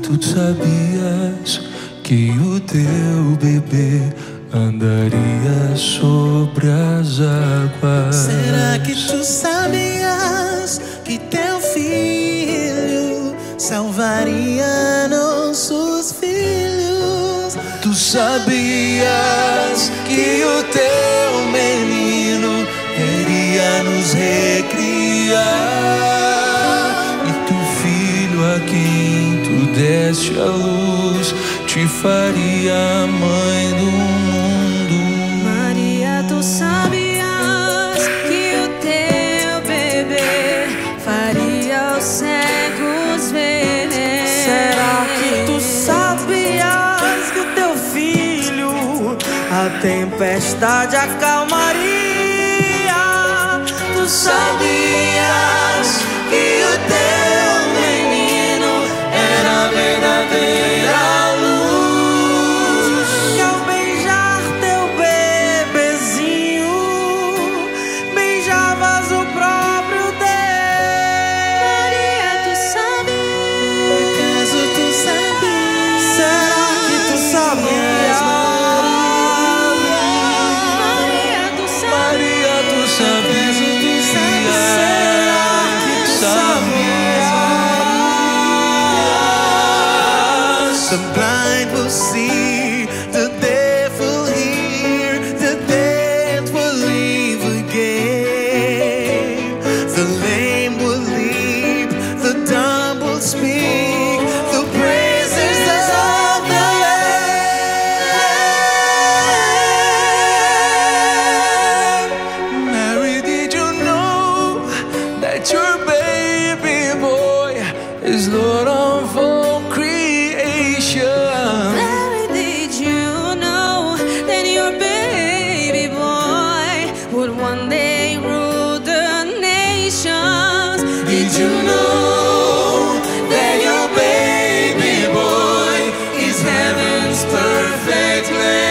Tu sabias que o teu bebê andaria sobre as águas? Será que tu sabias que teu filho salvaria nossos filhos? Tu sabias que o teu menino iria nos recriar? E teu filho aqui deste a luz, te faria mãe do mundo. Maria, tu sabias que o teu bebê faria os cegos verem? Será que tu sabias que o teu filho a tempestade acalmaria? Tu sabias que o teu the blind will see, the deaf will hear, the dead will live again. The lame will leap, the dumb will speak, the praises of the Lamb. Mary, did you know that your baby boy is Lord of all creation? Mary, did you know that your baby boy would one day rule the nations? Did you know that your baby boy is heaven's perfect man?